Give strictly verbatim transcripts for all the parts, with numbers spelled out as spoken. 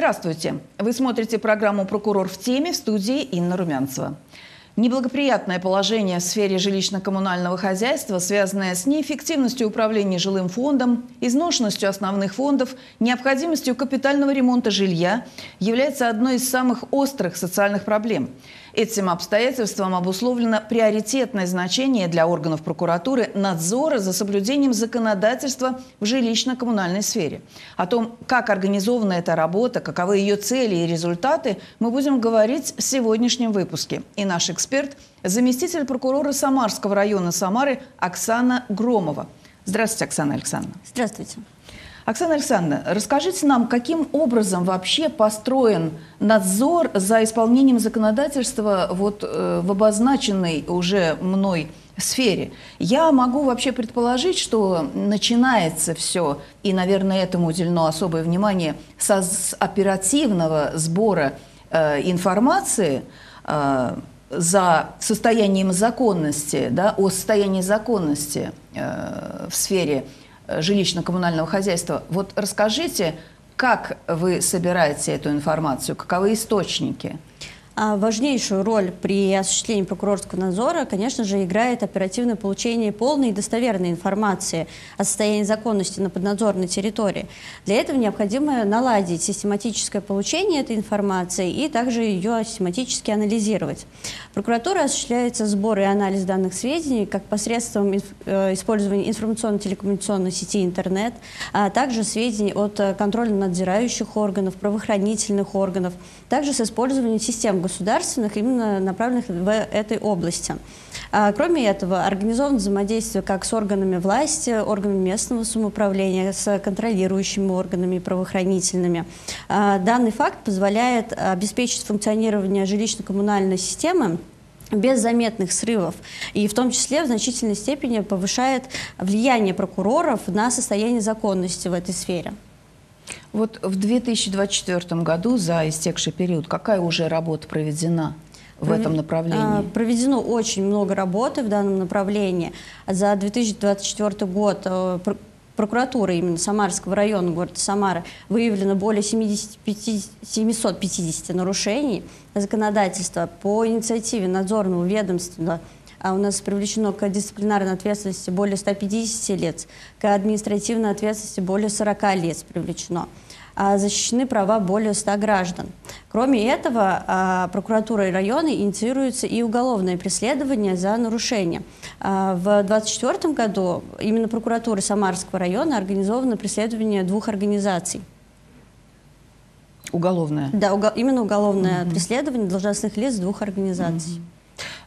Здравствуйте! Вы смотрите программу «Прокурор в теме», в студии Инна Румянцева. Неблагоприятное положение в сфере жилищно-коммунального хозяйства, связанное с неэффективностью управления жилым фондом, изношенностью основных фондов, необходимостью капитального ремонта жилья, является одной из самых острых социальных проблем. Этим обстоятельством обусловлено приоритетное значение для органов прокуратуры надзора за соблюдением законодательства в жилищно-коммунальной сфере. О том, как организована эта работа, каковы ее цели и результаты, мы будем говорить в сегодняшнем выпуске. И наш эксперт – заместитель прокурора Самарского района Самары Оксана Громова. Здравствуйте, Оксана Александровна. Здравствуйте. Оксана Александровна, расскажите нам, каким образом вообще построен надзор за исполнением законодательства вот, э, в обозначенной уже мной сфере? Я могу вообще предположить, что начинается все, и, наверное, этому уделено особое внимание, со, с оперативного сбора э, информации э, за состоянием законности, да, о состоянии законности э, в сфере жилищно-коммунального хозяйства. Вот расскажите, как вы собираете эту информацию, каковы источники? Важнейшую роль при осуществлении прокурорского надзора, конечно же, играет оперативное получение полной и достоверной информации о состоянии законности на поднадзорной территории. Для этого необходимо наладить систематическое получение этой информации и также ее систематически анализировать. Прокуратура осуществляется сбор и анализ данных сведений как посредством использования информационно-телекоммуникационной сети интернет, а также сведений от контрольно-надзирающих органов, правоохранительных органов, также с использованием систем государственных государственных, именно направленных в этой области. А, кроме этого, организовано взаимодействие как с органами власти, органами местного самоуправления, с контролирующими органами правоохранительными. А, данный факт позволяет обеспечить функционирование жилищно-коммунальной системы без заметных срывов, и в том числе в значительной степени повышает влияние прокуроров на состояние законности в этой сфере. Вот в две тысячи двадцать четвёртом году, за истекший период, какая уже работа проведена в этом направлении? Проведено очень много работы в данном направлении. За две тысячи двадцать четвёртый год прокуратура именно Самарского района города Самары выявлено более семисот пятидесяти нарушений законодательства. По инициативе надзорного ведомства у нас привлечено к дисциплинарной ответственности более ста пятидесяти лиц, к административной ответственности более сорока лиц привлечено. Защищены права более ста граждан. Кроме этого, прокуратурой района инициируется и уголовное преследование за нарушение. В две тысячи двадцать четвёртом году именно прокуратурой Самарского района организовано преследование двух организаций. Уголовное? Да, уго- именно уголовное Mm-hmm. преследование должностных лиц двух организаций. Mm-hmm.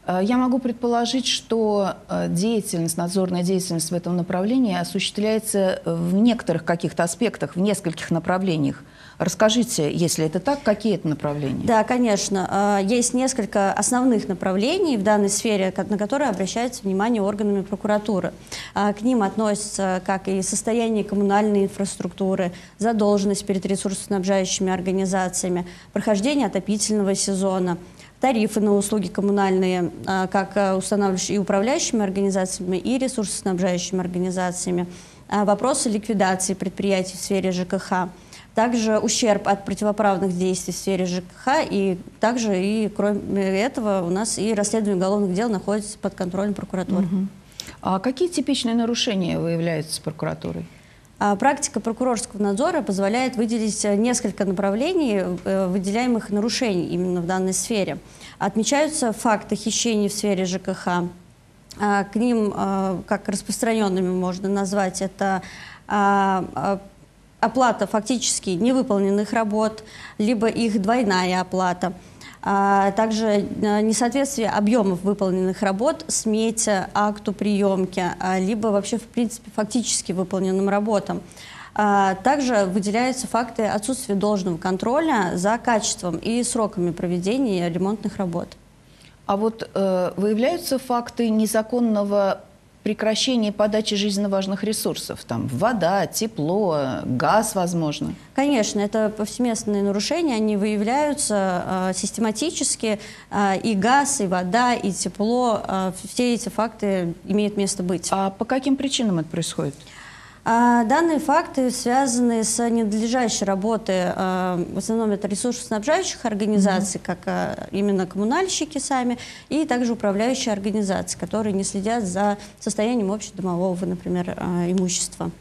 Я могу предположить, что деятельность, надзорная деятельность в этом направлении осуществляется в некоторых каких-то аспектах, в нескольких направлениях. Расскажите, если это так, какие это направления? Да, конечно. Есть несколько основных направлений в данной сфере, на которые обращается внимание органами прокуратуры. К ним относятся как и состояние коммунальной инфраструктуры, задолженность перед ресурсоснабжающими организациями, прохождение отопительного сезона, тарифы на услуги коммунальные, как устанавливающими и управляющими организациями, и ресурсоснабжающими организациями, вопросы ликвидации предприятий в сфере ЖКХ, также ущерб от противоправных действий в сфере ЖКХ, и также, и кроме этого, у нас и расследование уголовных дел находится под контролем прокуратуры. Угу. А какие типичные нарушения выявляются прокуратурой? Практика прокурорского надзора позволяет выделить несколько направлений выделяемых нарушений именно в данной сфере. Отмечаются факты хищений в сфере ЖКХ. К ним, как распространенными можно назвать, это оплата фактически невыполненных работ, либо их двойная оплата. Также несоответствие объемов выполненных работ смете, акту приемки, либо вообще в принципе фактически выполненным работам. Также выделяются факты отсутствия должного контроля за качеством и сроками проведения ремонтных работ. А вот э, выявляются факты незаконного прекращение подачи жизненно важных ресурсов, там вода, тепло, газ, возможно? Конечно, это повсеместные нарушения, они выявляются э, систематически, э, и газ, и вода, и тепло, э, все эти факты имеют место быть. А по каким причинам это происходит? Данные факты связаны с ненадлежащей работой, в основном это ресурсоснабжающих организаций, mm-hmm. как именно коммунальщики сами, и также управляющие организации, которые не следят за состоянием общедомового, например, имущества.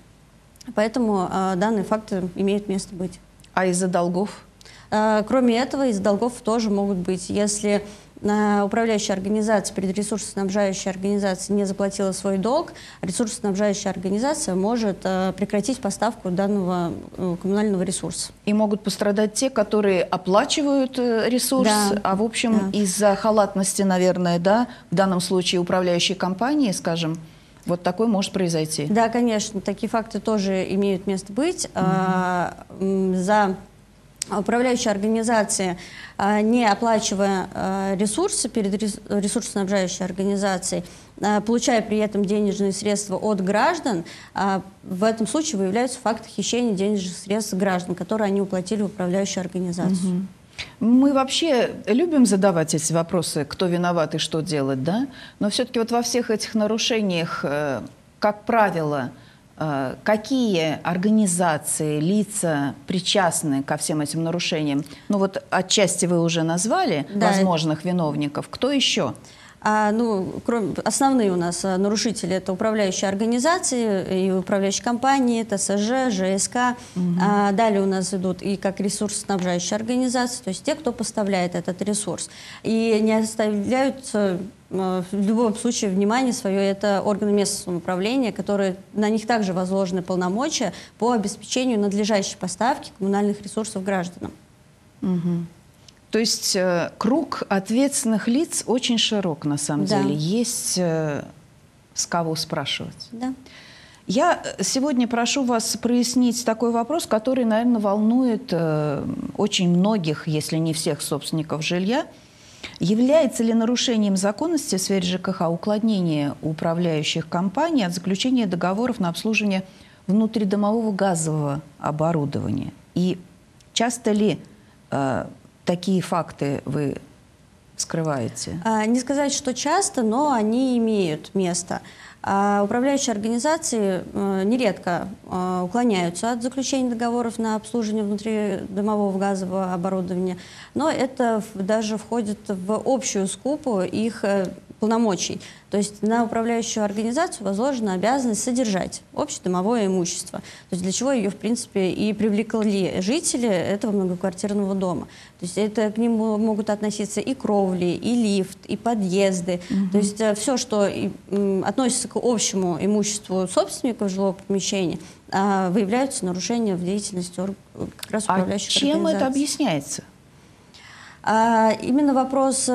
Поэтому данные факты имеют место быть. А из-за долгов? Кроме этого, из-за долгов тоже могут быть, если... управляющая организация перед ресурсоснабжающей организацией не заплатила свой долг, ресурсоснабжающая организация может прекратить поставку данного коммунального ресурса. И могут пострадать те, которые оплачивают ресурс, да. а в общем да. из-за халатности, наверное, да, в данном случае управляющей компании, скажем, вот такое может произойти. Да, конечно, такие факты тоже имеют место быть. Угу. За... Управляющие организации, не оплачивая ресурсы перед ресурсоснабжающей организацией, получая при этом денежные средства от граждан, в этом случае выявляются факты хищения денежных средств граждан, которые они уплатили в управляющую организацию. Угу. Мы вообще любим задавать эти вопросы, кто виноват и что делать, да? Но все-таки вот во всех этих нарушениях, как правило, какие организации, лица причастны ко всем этим нарушениям? Ну вот отчасти вы уже назвали да, возможных это... виновников. Кто еще? А, ну, кроме, основные у нас нарушители – это управляющие организации, и управляющие компании, ТСЖ, ЖСК. Угу. А, далее у нас идут и как ресурсоснабжающие организации, то есть те, кто поставляет этот ресурс. И не оставляются... В любом случае, внимание свое – это органы местного самоуправления, которые, на них также возложены полномочия по обеспечению надлежащей поставки коммунальных ресурсов гражданам. Угу. То есть круг ответственных лиц очень широк, на самом да. деле. Есть с кого спрашивать. Да. Я сегодня прошу вас прояснить такой вопрос, который, наверное, волнует очень многих, если не всех собственников жилья. Является ли нарушением законности в сфере ЖКХ уклонение управляющих компаний от заключения договоров на обслуживание внутридомового газового оборудования? И часто ли э, такие факты вы скрываете? Не сказать, что часто, но они имеют место. А управляющие организации нередко уклоняются от заключения договоров на обслуживание внутридомового газового оборудования, но это даже входит в общую скупу их полномочий. То есть на управляющую организацию возложена обязанность содержать общедомовое имущество, то есть для чего ее, в принципе, и привлекли жители этого многоквартирного дома. То есть это к ним могут относиться и кровли, и лифт, и подъезды, угу. то есть все, что относится к общему имуществу собственников жилого помещения, выявляются нарушения в деятельности как раз управляющих организаций. А чем это объясняется? А именно вопрос,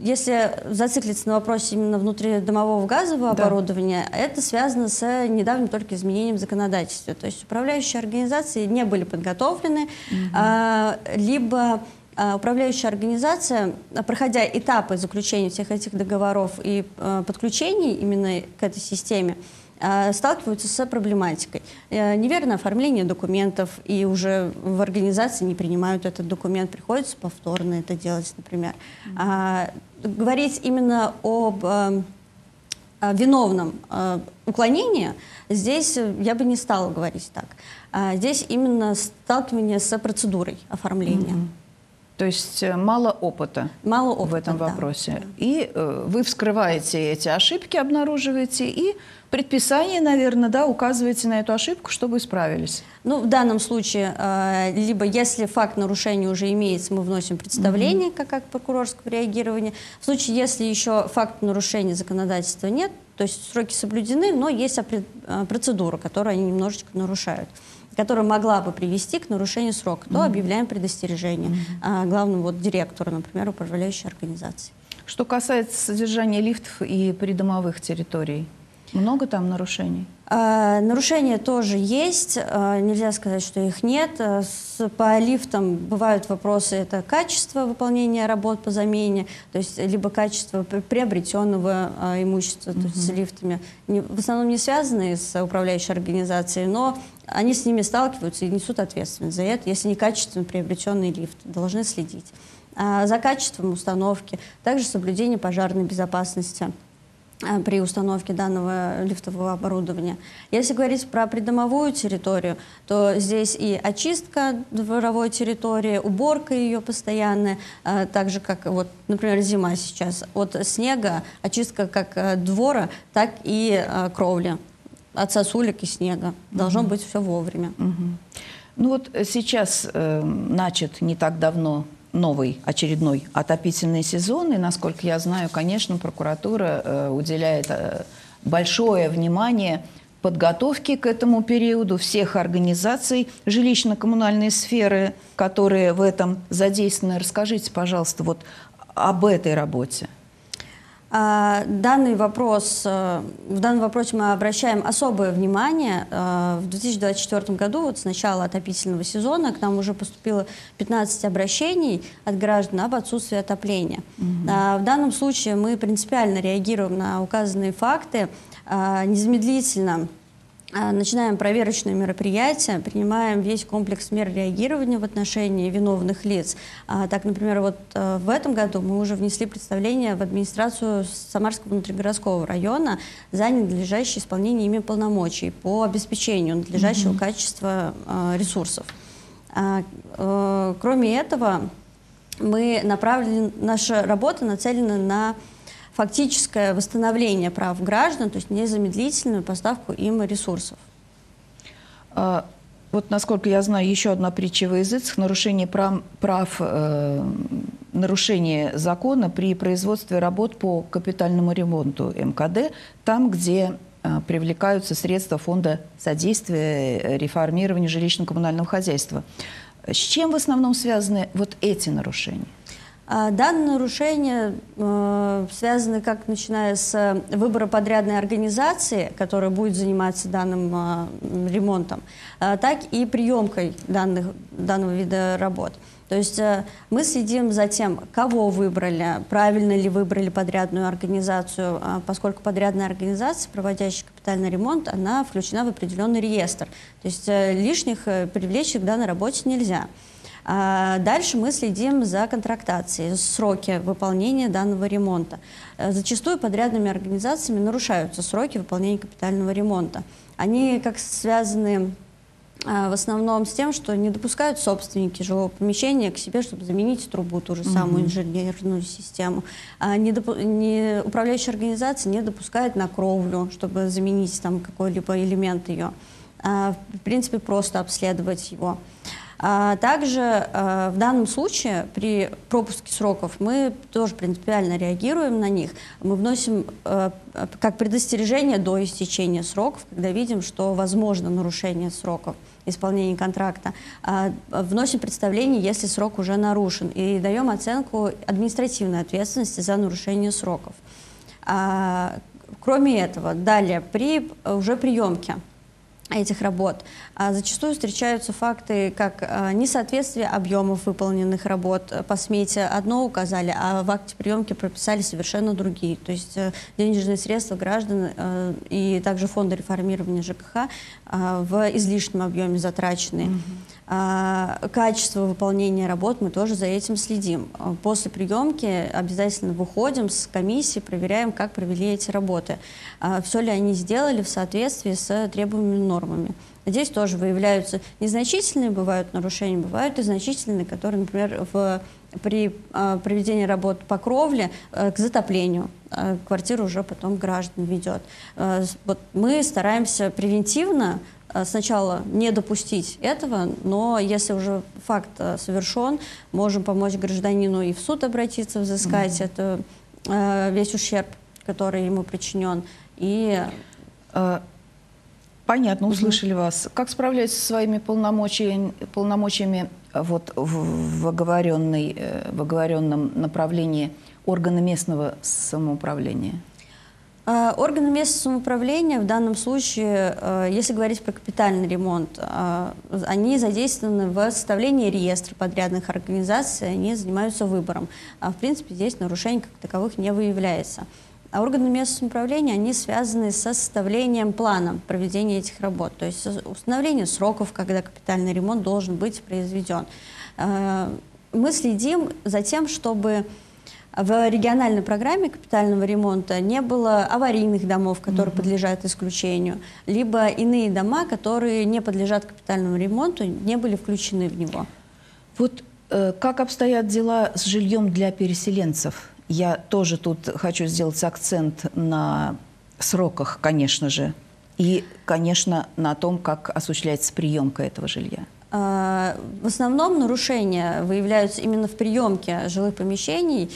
если зациклиться на вопросе именно внутридомового газового да. оборудования, это связано с недавним только изменением законодательства. То есть управляющие организации не были подготовлены, угу. а, либо а, управляющая организация, проходя этапы заключения всех этих договоров и а, подключений именно к этой системе, сталкиваются с проблематикой. Неверное оформление документов, и уже в организации не принимают этот документ, приходится повторно это делать, например. Mm-hmm. а, говорить именно об а, виновном а, уклонении, здесь я бы не стала говорить так. А, здесь именно сталкивание с процедурой оформления. Mm-hmm. То есть мало опыта, мало опыта в этом да, вопросе. Да. И э, вы вскрываете эти ошибки, обнаруживаете, и предписание, наверное, да, указываете на эту ошибку, чтобы исправились. Ну, в данном случае, э, либо если факт нарушения уже имеется, мы вносим представление, угу. как, как прокурорского реагирования. В случае, если еще факт нарушения законодательства нет, то есть сроки соблюдены, но есть процедура, которую они немножечко нарушают, которая могла бы привести к нарушению срока, то mm-hmm. объявляем предостережение mm-hmm. а, главному вот, директору, например, управляющей организации. Что касается содержания лифтов и придомовых территорий, много там нарушений? А, нарушения тоже есть, а, нельзя сказать, что их нет. А, с, по лифтам бывают вопросы, это качество выполнения работ по замене, то есть либо качество приобретенного а, имущества, mm-hmm. то есть с лифтами, не, в основном не связанные с управляющей организацией, но они с ними сталкиваются и несут ответственность за это, если некачественно приобретенный лифт, должны следить. А за качеством установки, также соблюдение пожарной безопасности. при установке данного лифтового оборудования. Если говорить про придомовую территорию, то здесь и очистка дворовой территории, уборка ее постоянная, так же как, вот, например, зима сейчас, от снега, очистка как двора, так и кровли, от сосулек и снега. Должно угу. быть все вовремя. Угу. Ну вот сейчас э, начат не так давно новый очередной отопительный сезон. И, насколько я знаю, конечно, прокуратура э, уделяет э, большое внимание подготовке к этому периоду всех организаций жилищно-коммунальной сферы, которые в этом задействованы. Расскажите, пожалуйста, вот об этой работе. Данный вопрос, в данном вопросе мы обращаем особое внимание. В две тысячи двадцать четвёртом году, вот с начала отопительного сезона, к нам уже поступило пятнадцать обращений от граждан об отсутствии отопления. Угу. В данном случае мы принципиально реагируем на указанные факты, незамедлительно начинаем проверочные мероприятия, принимаем весь комплекс мер реагирования в отношении виновных лиц. Так, например, вот в этом году мы уже внесли представление в администрацию Самарского внутригородского района за ненадлежащее исполнение ими полномочий по обеспечению надлежащего Mm-hmm. качества ресурсов. Кроме этого, мы направлены, наша работа нацелена на фактическое восстановление прав граждан, то есть незамедлительную поставку им ресурсов. А, вот, насколько я знаю, еще одна притча во языцах – нарушение прав, прав э, нарушение закона при производстве работ по капитальному ремонту МКД, там, где э, привлекаются средства фонда содействия реформированию жилищно-коммунального хозяйства. С чем в основном связаны вот эти нарушения? Данные нарушения э, связаны как начиная с выбора подрядной организации, которая будет заниматься данным э, ремонтом, э, так и приемкой данных, данного вида работ. То есть э, мы следим за тем, кого выбрали, правильно ли выбрали подрядную организацию, э, поскольку подрядная организация, проводящая капитальный ремонт, она включена в определенный реестр. То есть э, лишних э, привлечь к данной работе нельзя. Дальше мы следим за контрактацией, сроки выполнения данного ремонта. Зачастую подрядными организациями нарушаются сроки выполнения капитального ремонта. Они как связаны в основном с тем, что не допускают собственники жилого помещения к себе, чтобы заменить трубу, ту же самую инженерную систему. Не доп... не... Управляющая организация не допускает на кровлю, чтобы заменить там какой-либо элемент ее. В принципе, просто обследовать его. Также в данном случае при пропуске сроков мы тоже принципиально реагируем на них. Мы вносим как предостережение до истечения сроков, когда видим, что возможно нарушение сроков исполнения контракта. Вносим представление, если срок уже нарушен, и даем оценку административной ответственности за нарушение сроков. Кроме этого, далее при уже приемке этих работ зачастую встречаются факты, как несоответствие объемов выполненных работ. По смете одно указали, а в акте приемки прописали совершенно другие. То есть денежные средства граждан и также фонда реформирования ЖКХ в излишнем объеме затрачены. Mm-hmm. Качество выполнения работ, мы тоже за этим следим. После приемки обязательно выходим с комиссии, проверяем, как провели эти работы. Все ли они сделали в соответствии с требованиями нормами. Здесь тоже выявляются незначительные, бывают нарушения, бывают и значительные, которые, например, в, при э, проведении работ по кровле э, к затоплению э, квартиру уже потом граждан ведет. Э, вот мы стараемся превентивно э, сначала не допустить этого, но если уже факт э, совершен, можем помочь гражданину и в суд обратиться, взыскать Mm-hmm. это, э, весь ущерб, который ему причинен. И... Э, Понятно, услышали угу. вас. Как справляются со своими полномочиями, полномочиями вот, в, в, оговоренной, в оговоренном направлении органы местного самоуправления? Органы местного самоуправления в данном случае, если говорить про капитальный ремонт, они задействованы в составлении реестра подрядных организаций, они занимаются выбором. В принципе, здесь нарушений как таковых не выявляется. А органы местного самоуправления, они связаны со составлением плана проведения этих работ, то есть установление сроков, когда капитальный ремонт должен быть произведен. Мы следим за тем, чтобы В региональной программе капитального ремонта не было аварийных домов, которые Mm-hmm. подлежат исключению, либо иные дома, которые не подлежат капитальному ремонту, не были включены в него. Вот э, как обстоят дела с жильем для переселенцев? Я тоже тут хочу сделать акцент на сроках, конечно же, и, конечно, на том, как осуществляется приемка этого жилья. В основном нарушения выявляются именно в приемке жилых помещений.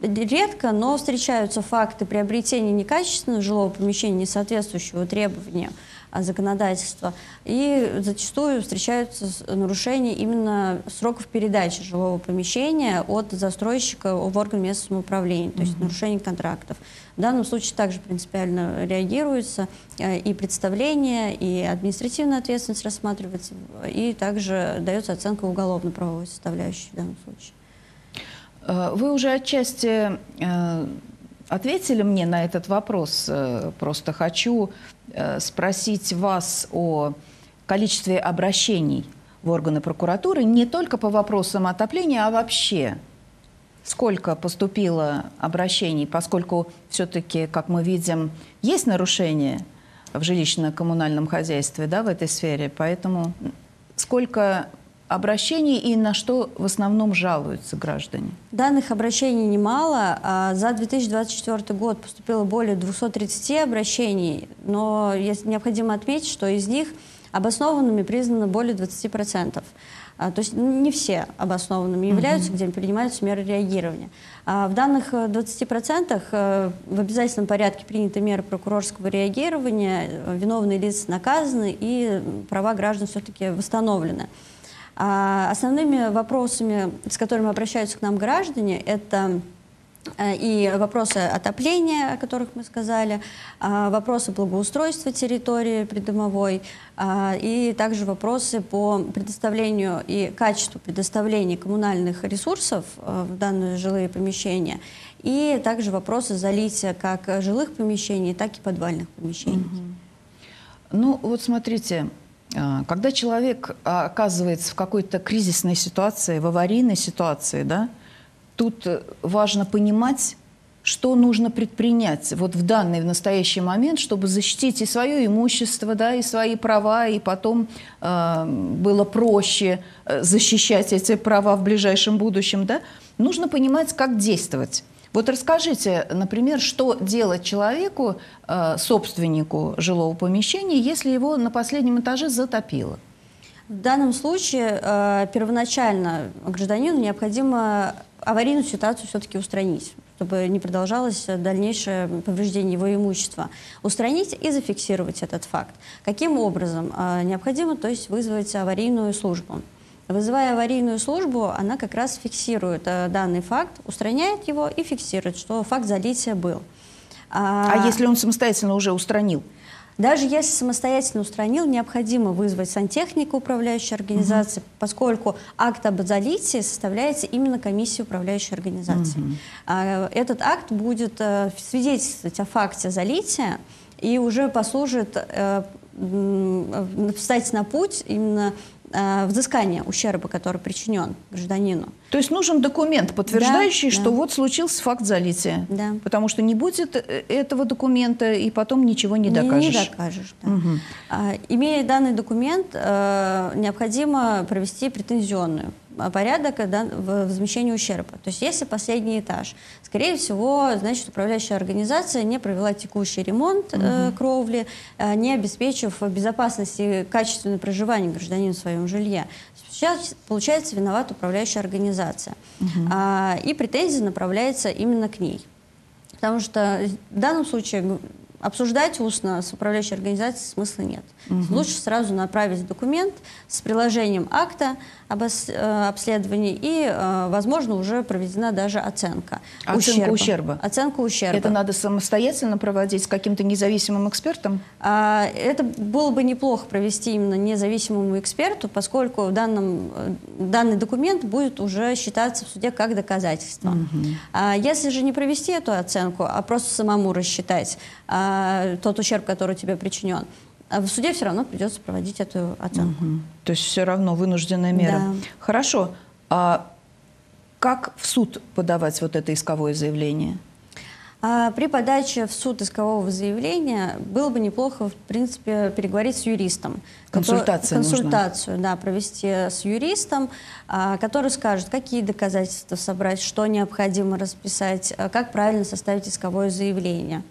Редко, но встречаются факты приобретения некачественного жилого помещения, не соответствующего требованиям законодательства. И зачастую встречаются нарушения именно сроков передачи жилого помещения от застройщика в орган местного самоуправления, то есть Mm-hmm. нарушение контрактов. В данном случае также принципиально реагируется и представление, и административная ответственность рассматривается, и также дается оценка уголовно-правовой составляющей в данном случае. Вы уже отчасти ответили мне на этот вопрос. Просто хочу спросить вас о количестве обращений в органы прокуратуры не только по вопросам отопления, а вообще. Сколько поступило обращений, поскольку все-таки, как мы видим, есть нарушения в жилищно-коммунальном хозяйстве, да, в этой сфере. Поэтому сколько обращений и на что в основном жалуются граждане? Данных обращений немало. За две тысячи двадцать четвёртый год поступило более двухсот тридцати обращений, но необходимо отметить, что из них обоснованными признано более двадцати процентов. То есть не все обоснованными являются, Mm-hmm. где принимаются меры реагирования. В данных двадцати процентах в обязательном порядке приняты меры прокурорского реагирования, виновные лица наказаны и права граждан все-таки восстановлены. Основными вопросами, с которыми обращаются к нам граждане, это и вопросы отопления, о которых мы сказали, вопросы благоустройства территории придомовой, и также вопросы по предоставлению и качеству предоставления коммунальных ресурсов в данные жилые помещения, и также вопросы залития как жилых помещений, так и подвальных помещений. Угу. Ну вот смотрите, когда человек оказывается в какой-то кризисной ситуации, в аварийной ситуации, да, тут важно понимать, что нужно предпринять вот в данный, в настоящий момент, чтобы защитить и свое имущество, да, и свои права, и потом э, было проще защищать эти права в ближайшем будущем. Да? Нужно понимать, как действовать. Вот расскажите, например, что делать человеку, э, собственнику жилого помещения, если его на последнем этаже затопило. В данном случае э, первоначально гражданину необходимо аварийную ситуацию все-таки устранить, чтобы не продолжалось дальнейшее повреждение его имущества. Устранить и зафиксировать этот факт. Каким образом? Э, необходимо, то есть, вызвать аварийную службу. Вызывая аварийную службу, она как раз фиксирует э, данный факт, устраняет его и фиксирует, что факт залития был. А, а если он самостоятельно уже устранил? Даже если самостоятельно устранил, необходимо вызвать сантехнику управляющей организации, Uh-huh. поскольку акт об залитии составляется именно комиссией управляющей организации. Uh-huh. Этот акт будет свидетельствовать о факте залития и уже послужит встать на путь именно взыскания ущерба, который причинен гражданину. То есть нужен документ, подтверждающий, да, что да. вот случился факт залития. Да. Потому что не будет этого документа, и потом ничего не докажешь. Не, не докажешь, да. Угу. А, имея данный документ, а, необходимо провести претензионную порядок да, возмещения ущерба. То есть если последний этаж, скорее всего, значит, управляющая организация не провела текущий ремонт угу. э, кровли, э, не обеспечив безопасность и качественное проживание гражданина в своем жилье. Сейчас, получается, виновата управляющая организация. Угу. А, и претензия направляется именно к ней. Потому что в данном случае обсуждать устно с управляющей организацией смысла нет. Угу. Лучше сразу направить документ с приложением акта об обследовании и, возможно, уже проведена даже оценка, оценка ущерба. ущерба. Оценка ущерба. Это надо самостоятельно проводить с каким-то независимым экспертом? Это было бы неплохо провести именно независимому эксперту, поскольку в данном, данный документ будет уже считаться в суде как доказательство. Угу. Если же не провести эту оценку, а просто самому рассчитать тот ущерб, который тебе причинен, в суде все равно придется проводить эту оценку. Угу. То есть все равно вынужденная мера. Да. Хорошо. А Как в суд подавать вот это исковое заявление? При подаче в суд искового заявления было бы неплохо, в принципе, переговорить с юристом. Консультация нужна. Консультацию, да, провести с юристом, который скажет, какие доказательства собрать, что необходимо расписать, как правильно составить исковое заявление.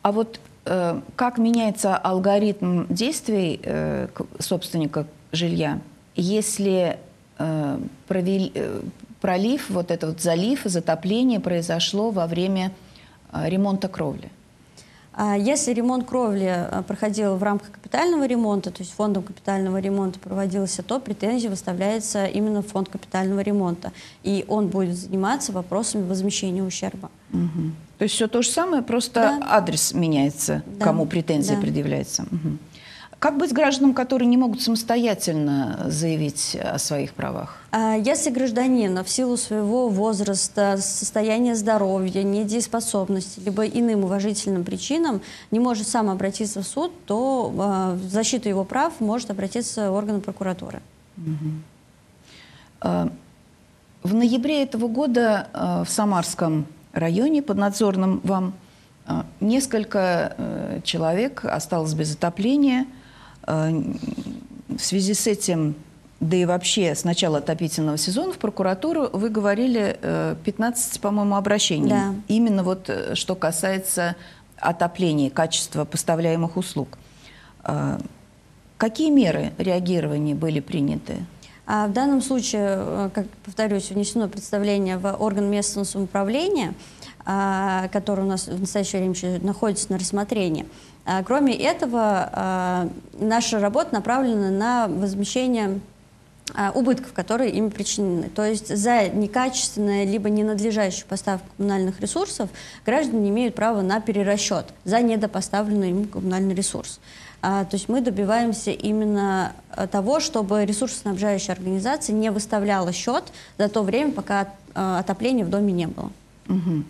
А вот э, как меняется алгоритм действий э, собственника жилья, если э, провели... Э, пролив, вот этот вот залив, затопление произошло во время ремонта кровли? Если ремонт кровли проходил в рамках капитального ремонта, то есть фондом капитального ремонта проводился, то претензия выставляется именно в фонд капитального ремонта. И он будет заниматься вопросами возмещения ущерба. Угу. То есть все то же самое, просто да. адрес меняется, да. кому претензия да. предъявляется. Угу. Как быть гражданам, которые не могут самостоятельно заявить о своих правах? Если гражданин в силу своего возраста, состояния здоровья, недееспособности, либо иным уважительным причинам не может сам обратиться в суд, то в защиту его прав может обратиться орган прокуратуры. Угу. В ноябре этого года в Самарском районе, поднадзорном вам, несколько человек осталось без отопления. В связи с этим, да и вообще с начала отопительного сезона в прокуратуру вы говорили пятнадцать, по-моему, обращений. Да. Именно вот что касается отопления, качества поставляемых услуг. Какие меры реагирования были приняты? А в данном случае, как повторюсь, внесено представление в орган местного самоуправления, который у нас в настоящее время находится на рассмотрении. Кроме этого, наша работа направлена на возмещение убытков, которые им причинены. То есть за некачественную либо ненадлежащую поставку коммунальных ресурсов граждане имеют право на перерасчет за недопоставленный им коммунальный ресурс. То есть мы добиваемся именно того, чтобы ресурсоснабжающая организация не выставляла счет за то время, пока отопления в доме не было. Угу.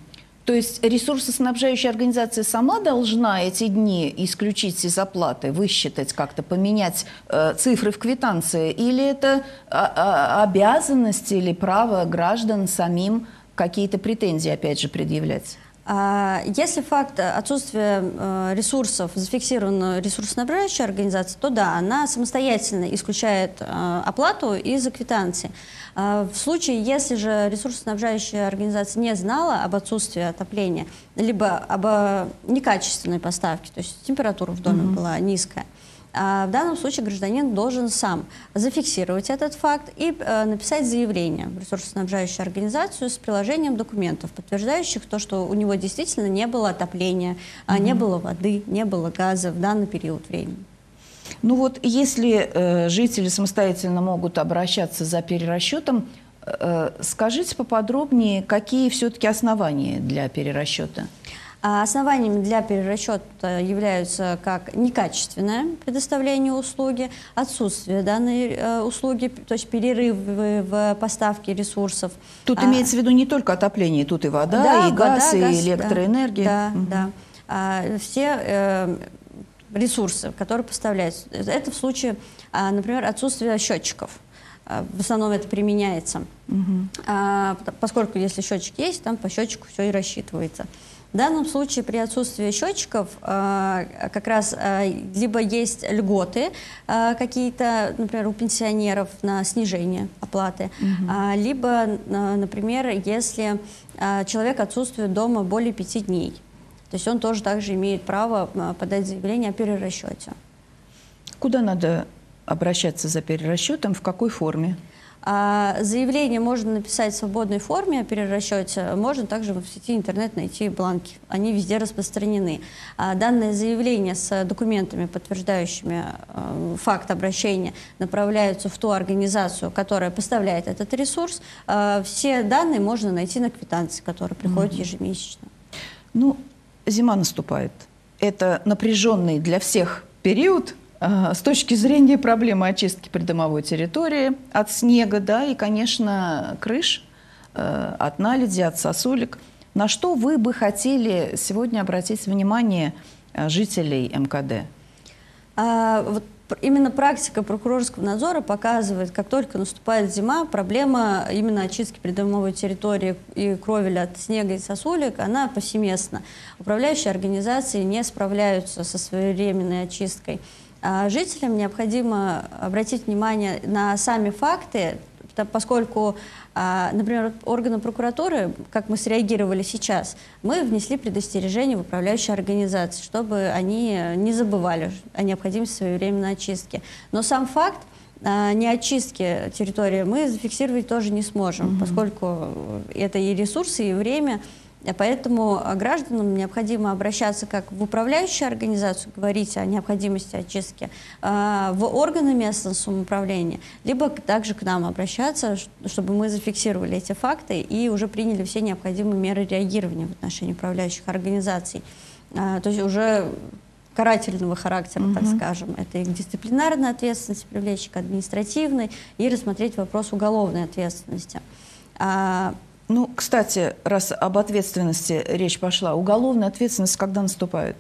То есть ресурсоснабжающая организация сама должна эти дни исключить из оплаты, высчитать как-то, поменять э, цифры в квитанции? Или это а, а, обязанность или право граждан самим какие-то претензии опять же предъявлять? Если факт отсутствия ресурсов зафиксирована ресурсоснабжающая организация, то да, она самостоятельно исключает оплату из-за квитанции. В случае, если же ресурсоснабжающая организация не знала об отсутствии отопления, либо об некачественной поставке, то есть температура в доме [S2] Mm-hmm. [S1] Была низкая, в данном случае гражданин должен сам зафиксировать этот факт и написать заявление в ресурсоснабжающую организацию с приложением документов, подтверждающих то, что у него действительно не было отопления, mm-hmm. не было воды, не было газа в данный период времени. Ну вот, если э, жители самостоятельно могут обращаться за перерасчетом, э, скажите поподробнее, какие все-таки основания для перерасчета? Основаниями для перерасчета являются как некачественное предоставление услуги, отсутствие данной услуги, то есть перерывы в поставке ресурсов. Тут а, имеется в виду не только отопление, тут и вода, да, и вода, газ, и газ, электроэнергия. Да, угу. да. А, все э, ресурсы, которые поставляются, это в случае, а, например, отсутствия счетчиков. В основном это применяется, угу. а, поскольку если счетчик есть, там по счетчику все и рассчитывается. В данном случае при отсутствии счетчиков как раз либо есть льготы какие-то, например, у пенсионеров на снижение оплаты, угу. либо, например, если человек отсутствует дома более пяти дней, то есть он тоже также имеет право подать заявление о перерасчете. Куда надо обращаться за перерасчетом, в какой форме? Заявление можно написать в свободной форме о перерасчете, можно также в сети интернет найти бланки, они везде распространены. Данное заявление с документами, подтверждающими факт обращения, направляются в ту организацию, которая поставляет этот ресурс. Все данные можно найти на квитанции, которые приходят Mm-hmm. ежемесячно. Ну, зима наступает. Это напряженный для всех период. С точки зрения проблемы очистки придомовой территории от снега, да, и, конечно, крыш, от наледи, от сосулек. На что вы бы хотели сегодня обратить внимание жителей МКД? А, вот именно практика прокурорского надзора показывает, как только наступает зима, проблема именно очистки придомовой территории и кровель от снега и сосулек, она повсеместна. Управляющие организации не справляются со своевременной очисткой. А жителям необходимо обратить внимание на сами факты, поскольку, например, органы прокуратуры, как мы среагировали сейчас, мы внесли предостережение в управляющие организации, чтобы они не забывали о необходимости своевременной очистки. Но сам факт неочистки территории мы зафиксировать тоже не сможем, угу. поскольку это и ресурсы, и время. Поэтому гражданам необходимо обращаться как в управляющую организацию, говорить о необходимости очистки, в органы местного самоуправления, либо также к нам обращаться, чтобы мы зафиксировали эти факты и уже приняли все необходимые меры реагирования в отношении управляющих организаций. То есть уже карательного характера, угу. так скажем. Это и дисциплинарная ответственность, привлечь к административной и рассмотреть вопрос уголовной ответственности. Ну, кстати, раз об ответственности речь пошла, уголовная ответственность когда наступает?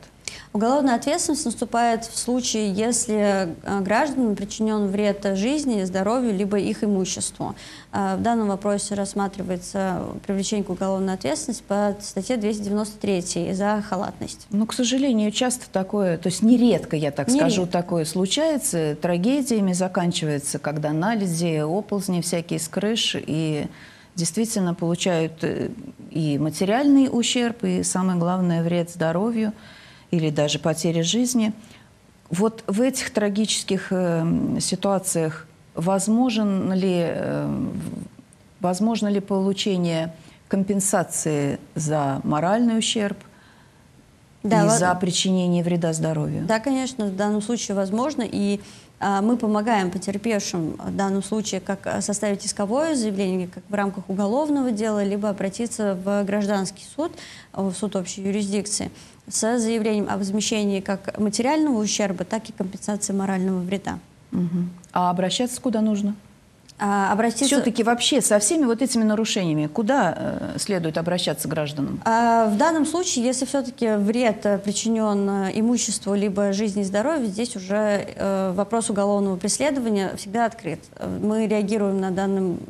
Уголовная ответственность наступает в случае, если гражданам причинен вред жизни, здоровью, либо их имуществу. В данном вопросе рассматривается привлечение к уголовной ответственности по статье двести девяносто три за халатность. Ну, к сожалению, часто такое, то есть нередко, я так нередко. скажу, такое случается, трагедиями заканчивается, когда наледи, оползни всякие с крыш и... действительно получают и материальный ущерб, и, самое главное, вред здоровью или даже потери жизни. Вот в этих трагических ситуациях возможен ли, возможно ли получение компенсации за моральный ущерб? Да, и за причинение вреда здоровью? Да, конечно, в данном случае возможно. И а, мы помогаем потерпевшим в данном случае как составить исковое заявление, как в рамках уголовного дела, либо обратиться в гражданский суд, в суд общей юрисдикции, с заявлением о возмещении как материального ущерба, так и компенсации морального вреда. Угу. А обращаться куда нужно? А, обратиться... Все-таки вообще со всеми вот этими нарушениями куда э, следует обращаться гражданам? А, в данном случае, если все-таки вред причинен имуществу либо жизни и здоровью, здесь уже э, вопрос уголовного преследования всегда открыт. Мы реагируем на, данным,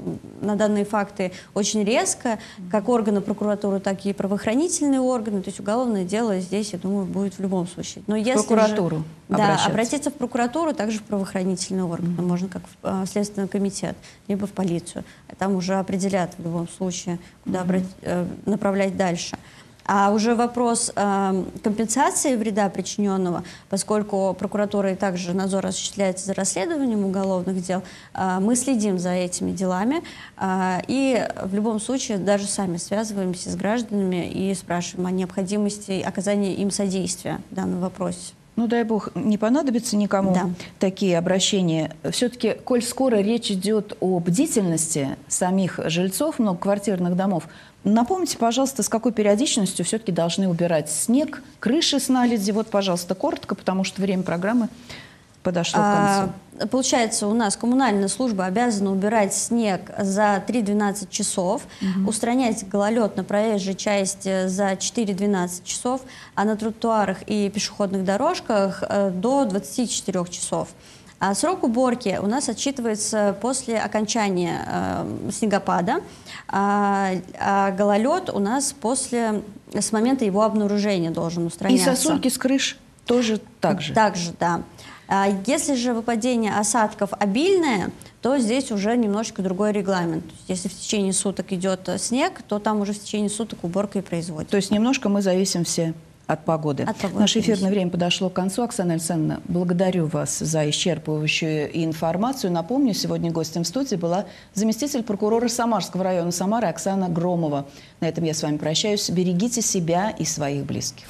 на данные факты очень резко, как органы прокуратуры, так и правоохранительные органы. То есть уголовное дело здесь, я думаю, будет в любом случае. Но если в прокуратуру же, да, обратиться в прокуратуру, также в правоохранительные органы, mm-hmm. можно как в э, Следственный комитет, либо в полицию. Там уже определят в любом случае, куда брать, э, направлять дальше. А уже вопрос э, компенсации вреда причиненного, поскольку прокуратура и также надзор осуществляется за расследованием уголовных дел, э, мы следим за этими делами э, и в любом случае даже сами связываемся с гражданами и спрашиваем о необходимости оказания им содействия в данном вопросе. Ну, дай бог, не понадобится никому да. такие обращения. Все-таки, коль скоро речь идет о бдительности самих жильцов многоквартирных домов, напомните, пожалуйста, с какой периодичностью все-таки должны убирать снег, крыши с наледи. Вот, пожалуйста, коротко, потому что время программы подошло а, к концу. Получается, у нас коммунальная служба обязана убирать снег за три-двенадцать часов, угу. устранять гололед на проезжей части за четыре-двенадцать часов, а на тротуарах и пешеходных дорожках до двадцати четырёх часов. А срок уборки у нас отсчитывается после окончания э, снегопада, а, а гололед у нас после, с момента его обнаружения должен устраняться. И сосульки с крыш тоже так же? Так же, да. Если же выпадение осадков обильное, то здесь уже немножечко другой регламент. Если в течение суток идет снег, то там уже в течение суток уборка и производится. То есть немножко мы зависим все от погоды. От погоды. Наше эфирное время подошло к концу. Оксана Александровна, благодарю вас за исчерпывающую информацию. Напомню, сегодня гостем в студии была заместитель прокурора Самарского района Самары Оксана Громова. На этом я с вами прощаюсь. Берегите себя и своих близких.